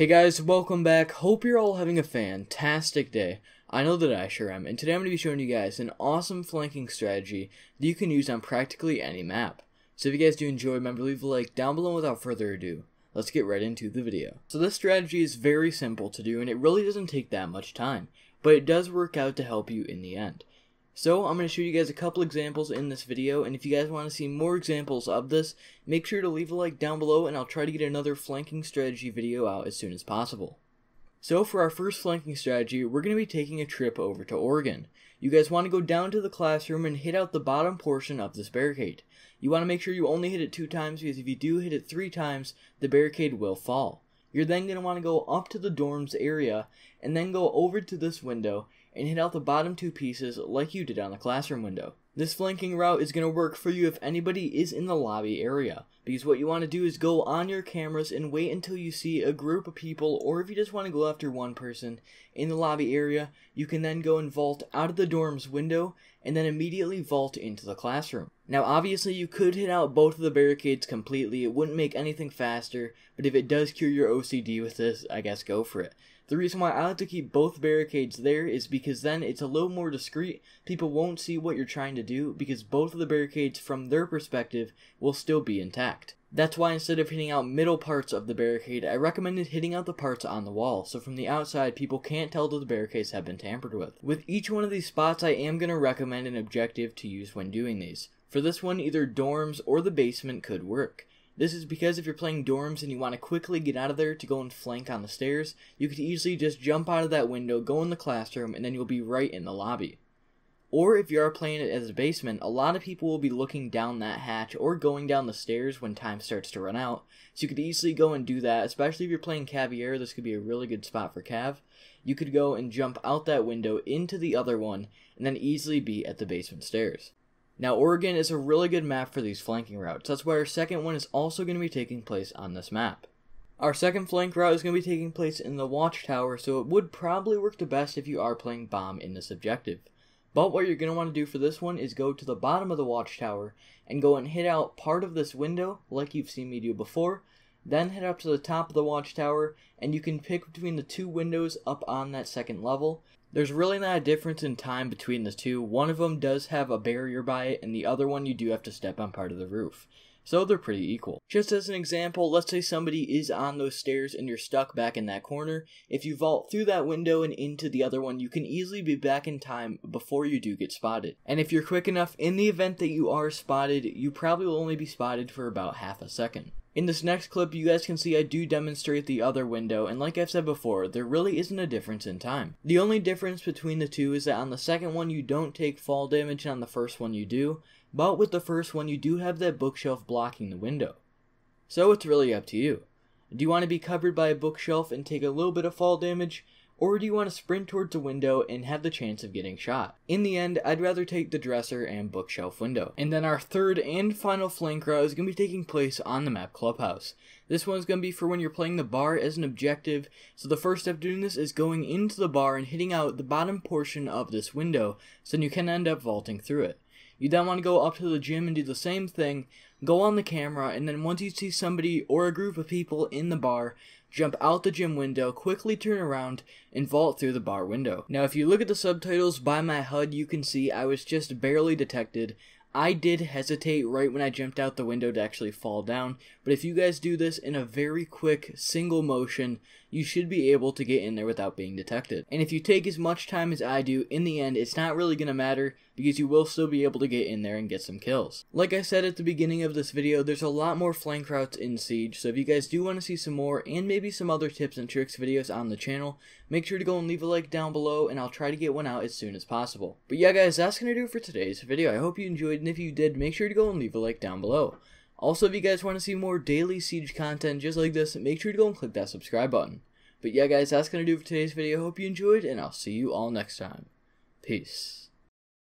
Hey guys, welcome back. Hope you're all having a fantastic day. I know that I sure am, and today I'm going to be showing you guys an awesome flanking strategy that you can use on practically any map. So if you guys do enjoy, remember to leave a like down below. Without further ado, let's get right into the video. So this strategy is very simple to do, and it really doesn't take that much time, but it does work out to help you in the end. So I'm going to show you guys a couple examples in this video, and if you guys want to see more examples of this, make sure to leave a like down below and I'll try to get another flanking strategy video out as soon as possible. So for our first flanking strategy, we're going to be taking a trip over to Oregon. You guys want to go down to the classroom and hit out the bottom portion of this barricade. You want to make sure you only hit it 2 times, because if you do hit it 3 times, the barricade will fall. You're then going to want to go up to the dorms area and then go over to this window and hit out the bottom 2 pieces like you did on the classroom window. This flanking route is going to work for you if anybody is in the lobby area, because what you want to do is go on your cameras and wait until you see a group of people, or if you just want to go after one person in the lobby area, you can then go and vault out of the dorms window and then immediately vault into the classroom. Now obviously you could hit out both of the barricades completely, it wouldn't make anything faster, but if it does cure your OCD with this, I guess go for it. The reason why I like to keep both barricades there is because then it's a little more discreet, people won't see what you're trying to do because both of the barricades from their perspective will still be intact. That's why instead of hitting out middle parts of the barricade, I recommended hitting out the parts on the wall, so from the outside people can't tell that the barricades have been tampered with. With each one of these spots I am going to recommend an objective to use when doing these. For this one, either dorms or the basement could work. This is because if you're playing dorms and you want to quickly get out of there to go and flank on the stairs, you could easily just jump out of that window, go in the classroom, and then you'll be right in the lobby. Or if you are playing it as a basement, a lot of people will be looking down that hatch or going down the stairs when time starts to run out, so you could easily go and do that, especially if you're playing Caviar. This could be a really good spot for Cav. You could go and jump out that window into the other one, and then easily be at the basement stairs. Now Oregon is a really good map for these flanking routes, that's why our second one is also going to be taking place on this map. Our second flank route is going to be taking place in the watchtower, so it would probably work the best if you are playing bomb in this objective. But what you're going to want to do for this one is go to the bottom of the watchtower and go and hit out part of this window like you've seen me do before, then head up to the top of the watchtower, and you can pick between the 2 windows up on that second level. There's really not a difference in time between the 2. One of them does have a barrier by it, and the other one you do have to step on part of the roof. So they're pretty equal. Just as an example, let's say somebody is on those stairs and you're stuck back in that corner. If you vault through that window and into the other one, you can easily be back in time before you do get spotted. And if you're quick enough, in the event that you are spotted, you probably will only be spotted for about half a second. In this next clip, you guys can see I do demonstrate the other window, and like I've said before, there really isn't a difference in time. The only difference between the 2 is that on the second one you don't take fall damage, and on the first one you do, but with the first one you do have that bookshelf blocking the window. So it's really up to you. Do you want to be covered by a bookshelf and take a little bit of fall damage, or do you want to sprint towards the window and have the chance of getting shot? In the end, I'd rather take the dresser and bookshelf window. And then our third and final flank route is going to be taking place on the map Clubhouse. This one's going to be for when you're playing the bar as an objective, so the first step doing this is going into the bar and hitting out the bottom portion of this window, so then you can end up vaulting through it. You then want to go up to the gym and do the same thing, go on the camera, and then once you see somebody or a group of people in the bar, jump out the gym window, quickly turn around, and vault through the bar window. Now if you look at the subtitles by my HUD, you can see I was just barely detected. I did hesitate right when I jumped out the window to actually fall down, but if you guys do this in a very quick single motion, you should be able to get in there without being detected. And if you take as much time as I do, in the end it's not really going to matter, because you will still be able to get in there and get some kills. Like I said at the beginning of this video, there's a lot more flank routes in Siege, so if you guys do want to see some more and maybe some other tips and tricks videos on the channel, make sure to go and leave a like down below and I'll try to get one out as soon as possible. But yeah guys, that's going to do it for today's video. I hope you enjoyed, and if you did, make sure to go and leave a like down below. Also, if you guys want to see more daily Siege content just like this, make sure to go and click that subscribe button. But yeah guys, that's going to do it for today's video. Hope you enjoyed, and I'll see you all next time. Peace.